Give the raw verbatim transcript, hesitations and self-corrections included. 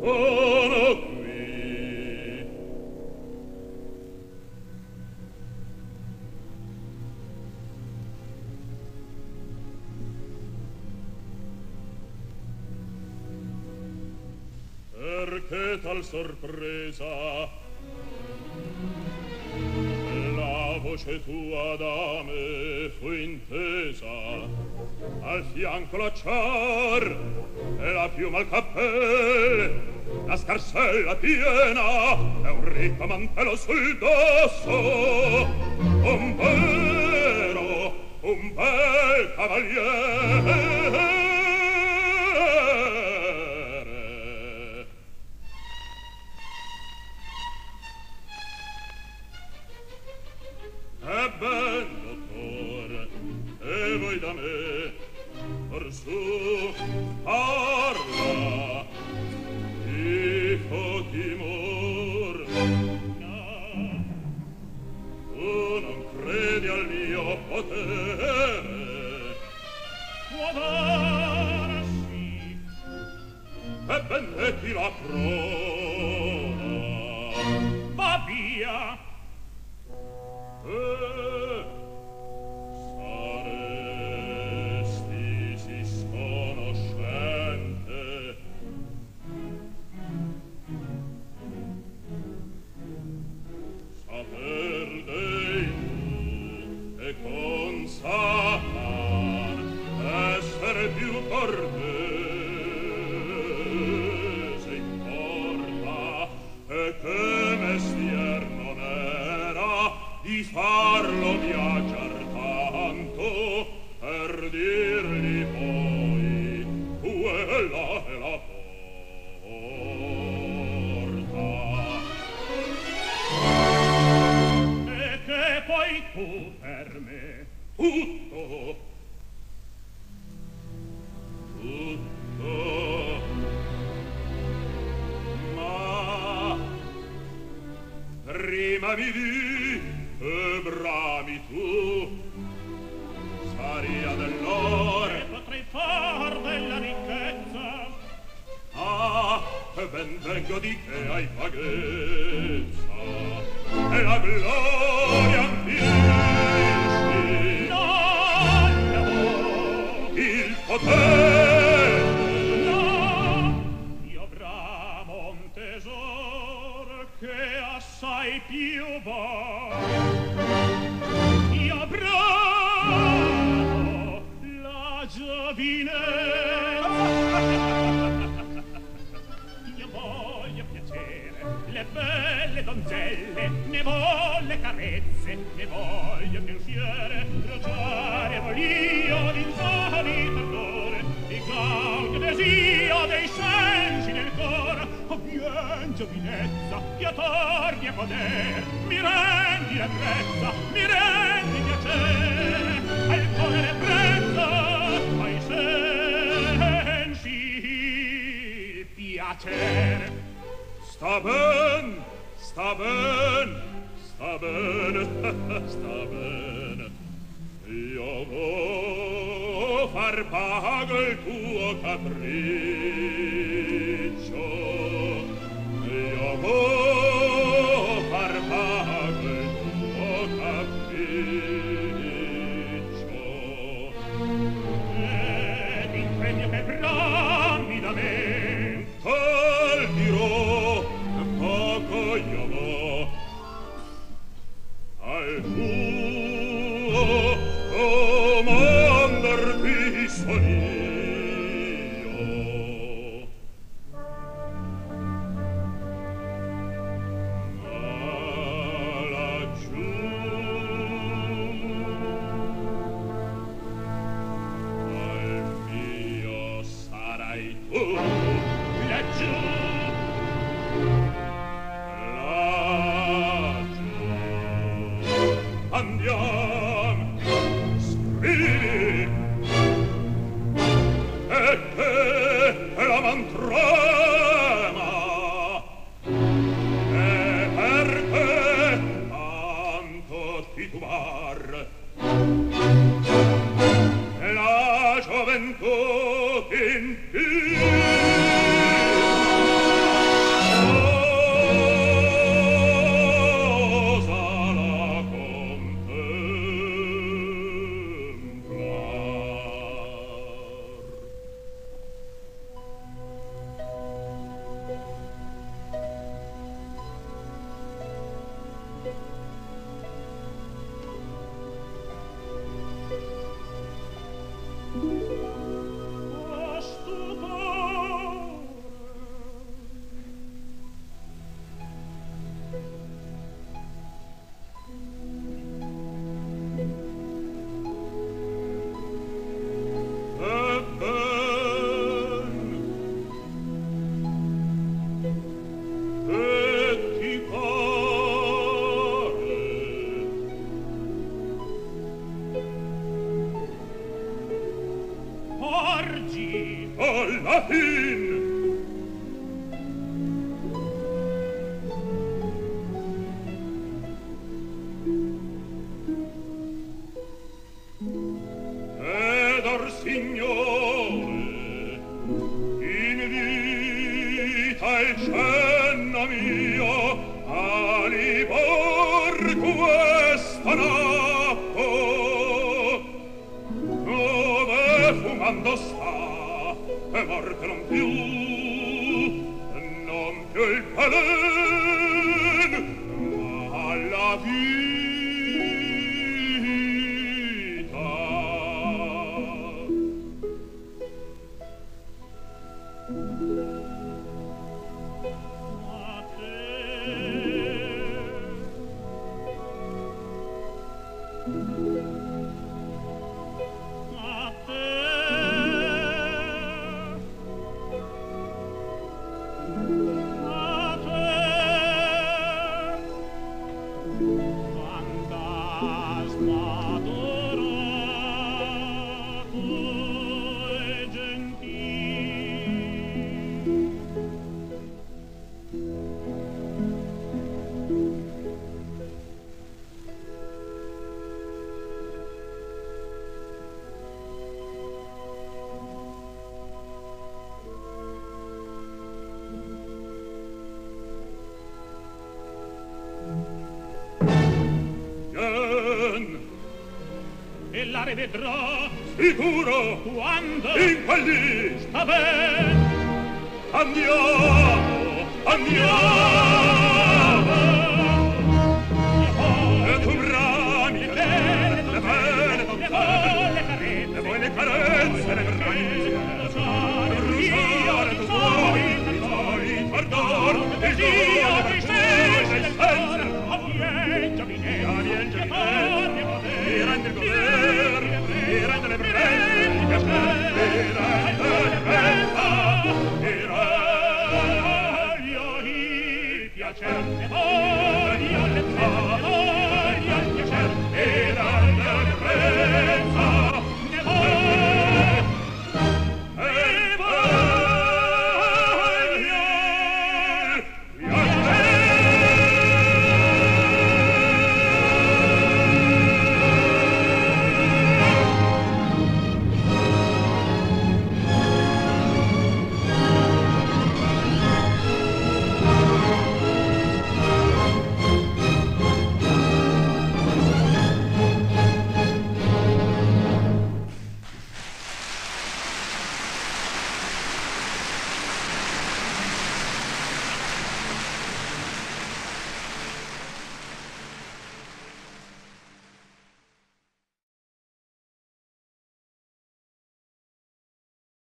Perché tal sorpresa? La voce tua da me fu intesa, al fianco l'acciar e la piuma al cappello, la scarsella piena e un ricco mantello sul dosso. Un vero, un bel cavaliere. Su parla i pochi morna, tu non credi al mio potere, guadara sì e vendetti la prova, va via e... farlo viaggiar tanto per dirgli poi quella è la porta e che poi tu per me tutto tutto ma prima mi di e bravi tu saria dell'ore potrei far della ricchezza ah e ben vengo di che hai vaghezza e la gloria ambiesci no il lavoro il potere no io bramo un tesoro che assai più va io voglio piacere le belle donzelle ne voglio carezze ne voglio pensiere bruciare volio d'insani perdone di claudio desio dei sensi nel cor oh bien giovinezza io torni a poter mi rendi la grezza mi rendi piacere al cuore prezzo sensi piacere sta ben sta ben sta ben sta ben io vo far pago il tuo capriccio io vo far pago il tuo capriccio La gioventù in più Vedrò sicuro quando in quelli sta bene. Andiamo, andiamo e tu brami le belle, le belle, le belle, le belle carezze, le belle carezze, le belle carezze.